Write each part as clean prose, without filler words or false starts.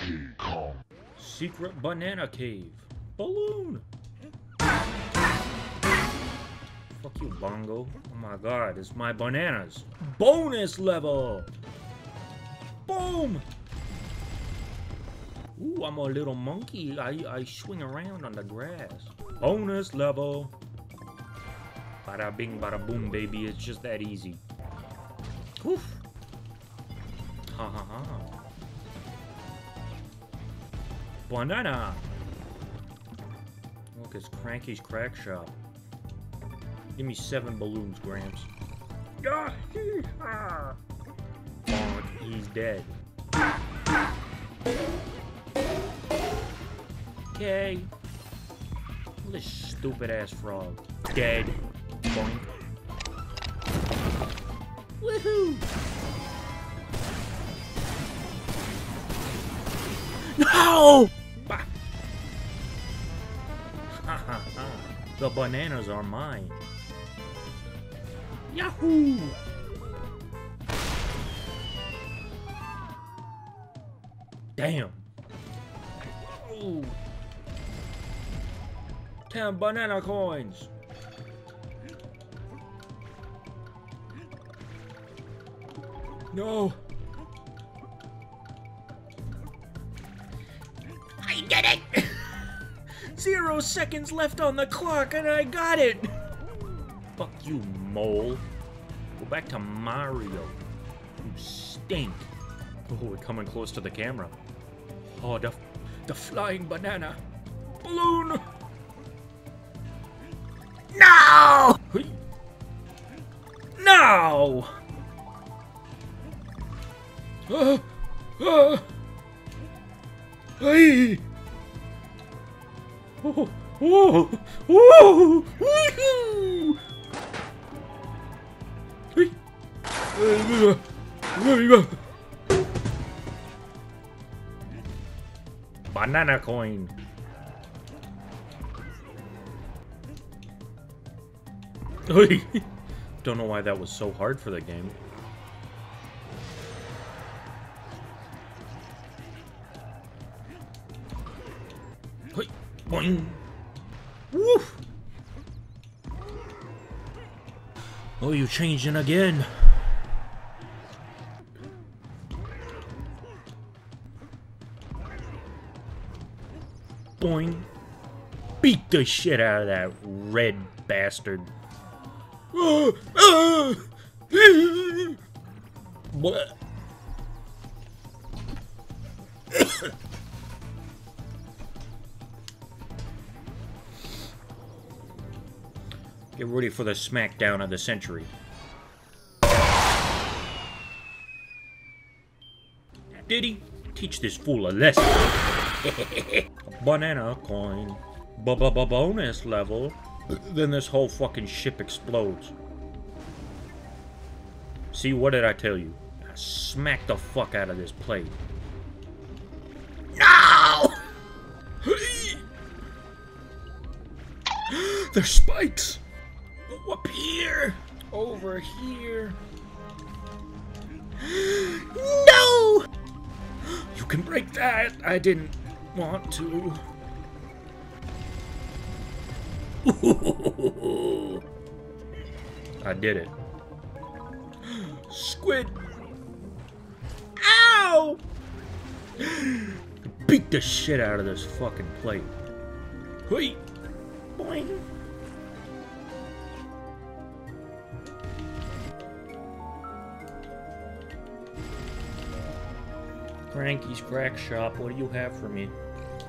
Donkey Kong. Secret banana cave. Balloon. Fuck you, Bongo. Oh my god, it's my bananas. Bonus level. Boom. Ooh, I'm a little monkey. I swing around on the grass. Bonus level. Bada bing, bada boom, baby. It's just that easy. Oof. Ha ha ha. Banana. Look, it's Cranky's Crack Shop. Give me 7 balloons, Gramps. Oh, he's dead. Okay. Look at this stupid ass frog. Dead. Boink. Woohoo! No! Bah. The bananas are mine. Yahoo! Damn. Ooh. 10 banana coins. No. I did it. 0 seconds left on the clock and I got it. Fuck you, mole. Go back to Mario. You stink. Oh, we're coming close to the camera. Oh, the flying banana. Balloon. No! No! Hey! Oh! Oh! Oh! Woohoo! Hey! Banana coin. Don't know why that was so hard for the game. Boing. Woof. Oh, you changing again. Boing. Beat the shit out of that red bastard. What? Get ready for the smackdown of the century. Diddy, teach this fool a lesson. Banana coin. Bonus level. Then this whole fucking ship explodes. See, what did I tell you? I smacked the fuck out of this plate. No! They're spikes! Oh, up here! Over here! No! You can break that! I didn't want to. I did it. Squid. Ow! Beat the shit out of this fucking plate. Hey! Boing! Cranky's Crack Shop, what do you have for me?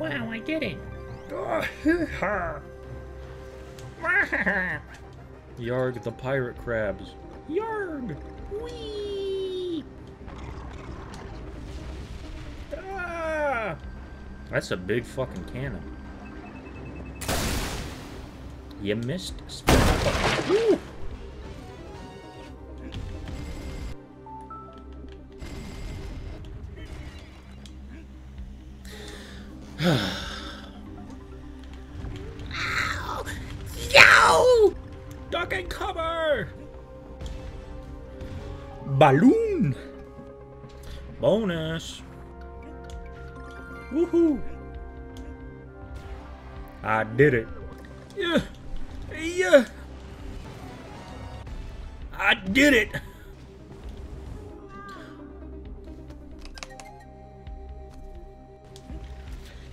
Wow, I did it! Oh, hee-haw! Yarg the pirate crabs. Yarg! Whee! Ah! That's a big fucking cannon. You missed. Ooh. Duck and cover! Balloon! Bonus! Woohoo! I did it. Yeah. Yeah. I did it.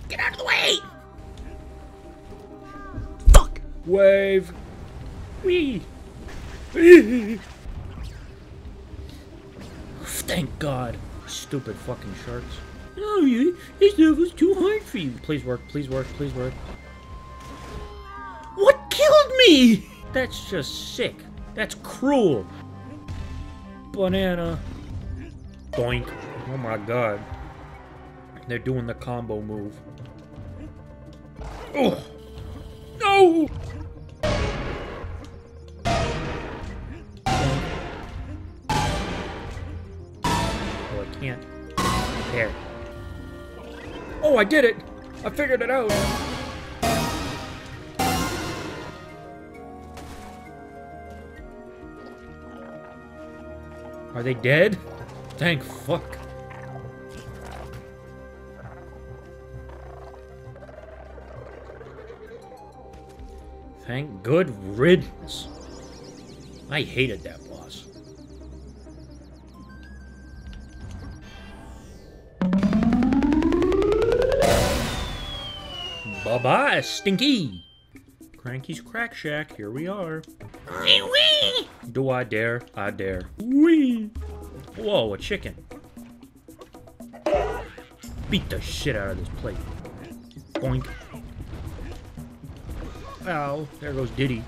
Get out of the way. Fuck. Wave. Wee. Thank God. Stupid fucking sharks. No, you, this level's too hard for you. Please work, please work, please work. What killed me? That's just sick. That's cruel. Banana. Boink. Oh my God. They're doing the combo move. Oh. No! Oh, I can't. There. Oh, I did it! I figured it out! Are they dead? Thank fuck. Thank good riddance. I hated that boss. Bye-bye, Stinky! Cranky's Crack Shack, here we are. Wee wee! Do I dare? I dare. Wee! Whoa, a chicken. Beat the shit out of this plate. Boink. Ow, there goes Diddy.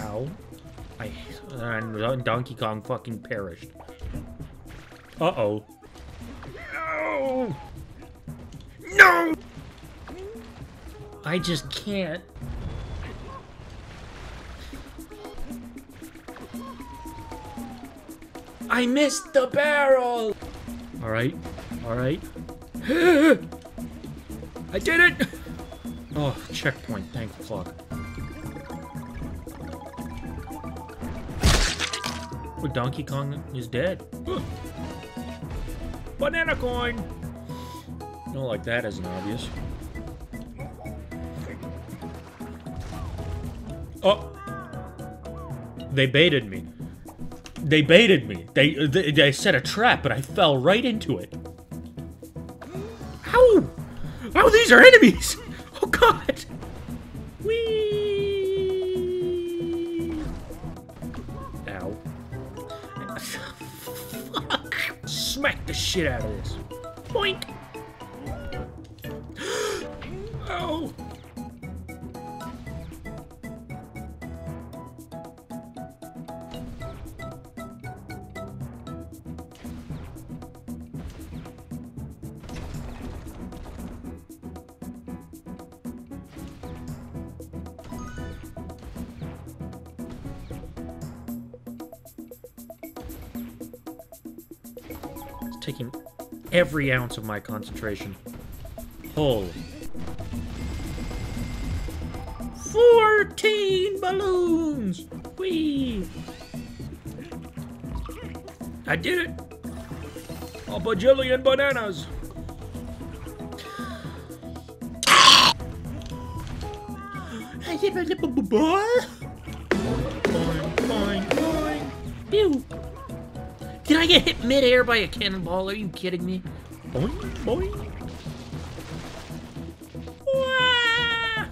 Ow. And Donkey Kong fucking perished. Uh-oh. No! No! I just can't. I missed the barrel! Alright, alright. I did it! Oh, checkpoint, thank fuck. Oh, Donkey Kong is dead. Banana coin! Don't like that as an obvious. Oh, they baited me. They baited me. They set a trap, but I fell right into it. Ow! Oh, these are enemies! Oh, God! Whee! Ow. Fuck! Smack the shit out of this. Boink! Ow! Taking every ounce of my concentration. Holy. 14 balloons! Whee! I did it! A bajillion bananas! I did my little boy! Boing, boing, boing! Pew! Did I get hit mid-air by a cannonball? Are you kidding me? Boing, boing. Wah!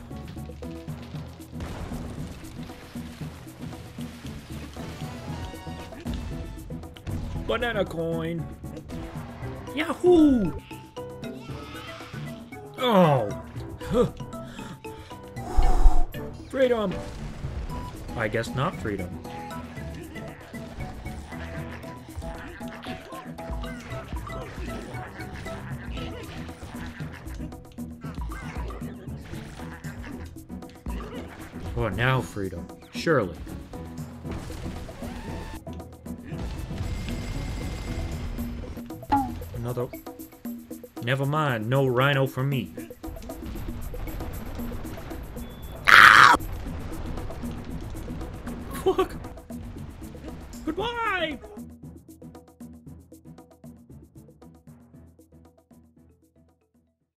Banana coin. Yahoo! Oh. Freedom. I guess not freedom. Oh, now freedom. Surely. Another... Never mind. No rhino for me.